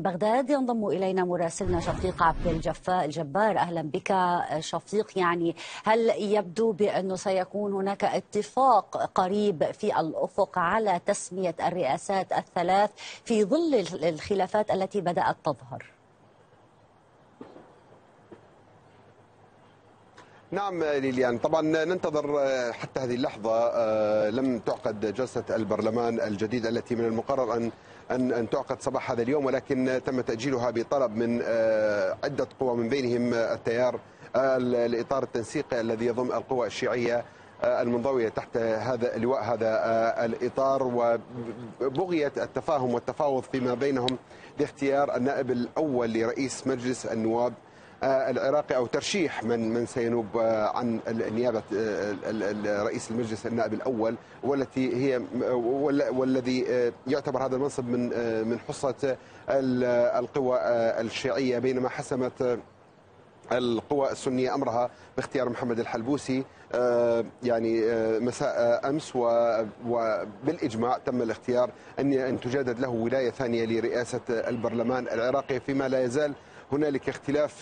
بغداد ينضم إلينا مراسلنا شفيق عبد الجفا الجبار. أهلا بك شفيق. يعني هل يبدو بأنه سيكون هناك اتفاق قريب في الأفق على تسمية الرئاسات الثلاث في ظل الخلافات التي بدأت تظهر؟ نعم ليليان، طبعا ننتظر حتى هذه اللحظة. لم تعقد جلسة البرلمان الجديد التي من المقرر أن تعقد صباح هذا اليوم، ولكن تم تأجيلها بطلب من عدة قوى من بينهم التيار الإطار التنسيقي الذي يضم القوى الشيعية المنضوية تحت هذا اللواء هذا الإطار، وبغية التفاهم والتفاوض فيما بينهم لاختيار النائب الأول لرئيس مجلس النواب العراقي أو ترشيح من سينوب عن نيابة رئيس المجلس النائب الأول، والتي هي والذي يعتبر هذا المنصب من حصة القوى الشيعية، بينما حسمت القوى السنية أمرها باختيار محمد الحلبوسي يعني مساء أمس، وبالإجماع تم الاختيار أن تجدد له ولاية ثانية لرئاسة البرلمان العراقي، فيما لا يزال هنالك اختلاف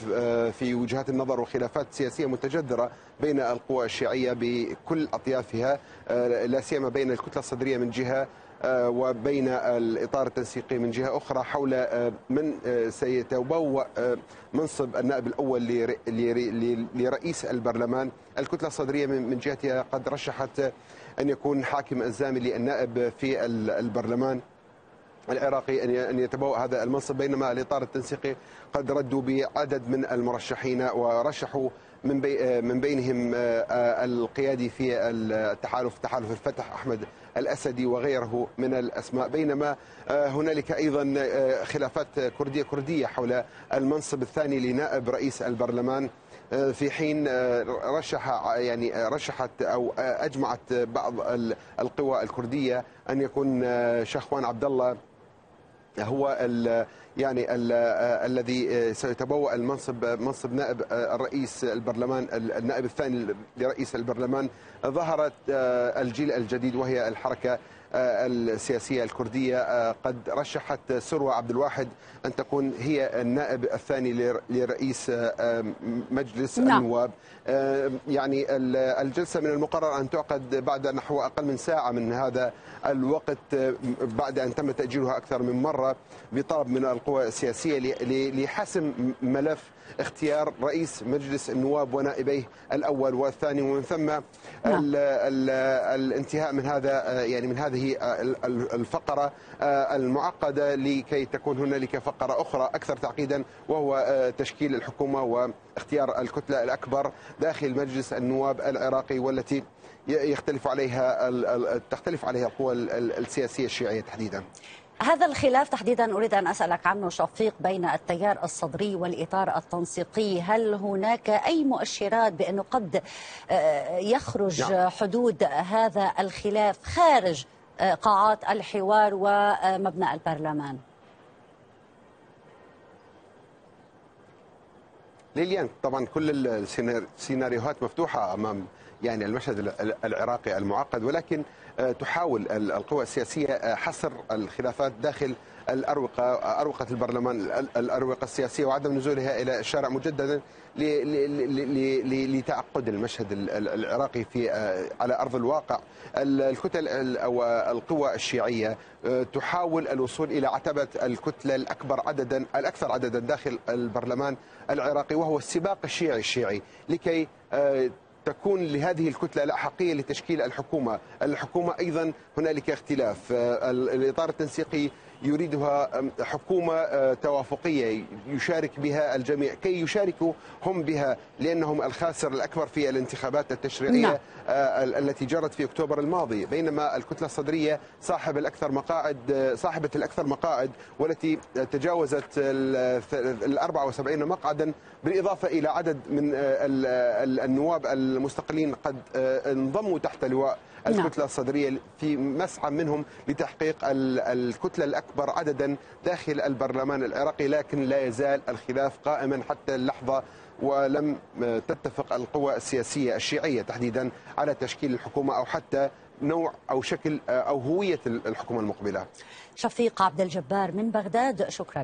في وجهات النظر وخلافات سياسية متجذرة بين القوى الشيعية بكل أطيافها، لا سيما بين الكتلة الصدرية من جهة وبين الإطار التنسيقي من جهة أخرى، حول من سيتبوأ منصب النائب الأول لرئيس البرلمان. الكتلة الصدرية من جهتها قد رشحت أن يكون حاكم الزامل النائب في البرلمان العراقي أن يتبوأ هذا المنصب، بينما الإطار التنسيقي قد ردوا بعدد من المرشحين ورشحوا من بينهم القيادي في التحالف تحالف الفتح أحمد الأسدي وغيره من الأسماء، بينما هنالك أيضا خلافات كردية حول المنصب الثاني لنائب رئيس البرلمان، في حين رشحت أو أجمعت بعض القوى الكردية أن يكون شخوان عبد الله هو الذي سيتبوأ منصب نائب الرئيس البرلمان النائب الثاني لرئيس البرلمان. ظهرت الجيل الجديد وهي الحركة السياسية الكردية قد رشحت سروة عبد الواحد أن تكون هي النائب الثاني لرئيس مجلس النواب. يعني الجلسة من المقرر أن تعقد بعد نحو أقل من ساعة من هذا الوقت، بعد أن تم تأجيلها أكثر من مرة بطلب من القوى السياسية لحسم ملف اختيار رئيس مجلس النواب ونائبيه الأول والثاني، ومن ثم الانتهاء من هذا من هذه الفقرة المعقدة، لكي تكون هنالك فقرة أخرى أكثر تعقيدا، وهو تشكيل الحكومة واختيار الكتلة الأكبر داخل مجلس النواب العراقي، والتي تختلف عليها القوى السياسية الشيعية تحديدا. هذا الخلاف تحديدا أريد أن أسألك عنه شفيق، بين التيار الصدري والإطار التنسيقي، هل هناك أي مؤشرات بأنه قد يخرج حدود هذا الخلاف خارج قاعات الحوار ومبنى البرلمان؟ ليليان، طبعا كل السيناريوهات مفتوحة أمام المشهد العراقي المعقد، ولكن تحاول القوى السياسية حصر الخلافات داخل أروقة البرلمان، الأروقة السياسية، وعدم نزولها إلى الشارع مجددا لتعقد المشهد العراقي على أرض الواقع. الكتل أو القوى الشيعية تحاول الوصول إلى عتبة الكتلة الأكثر عددا داخل البرلمان العراقي، وهو السباق الشيعي لكي تكون لهذه الكتلة الأحقية لتشكيل الحكومة أيضا هنالك اختلاف. الإطار التنسيقي يريدها حكومة توافقية يشارك بها الجميع كي يشاركوا هم بها، لأنهم الخاسر الأكبر في الانتخابات التشريعية التي جرت في أكتوبر الماضي، بينما الكتلة الصدرية صاحبة الأكثر مقاعد، والتي تجاوزت 74 مقعدا، بالإضافة إلى عدد من النواب المستقلين قد انضموا تحت لواء الكتلة الصدرية في مسعى منهم لتحقيق الكتلة الأكبر عددا داخل البرلمان العراقي، لكن لا يزال الخلاف قائما حتى اللحظة، ولم تتفق القوى السياسية الشيعية تحديدا على تشكيل الحكومة أو حتى نوع أو شكل أو هوية الحكومة المقبلة. شفيق عبد الجبار من بغداد، شكرا.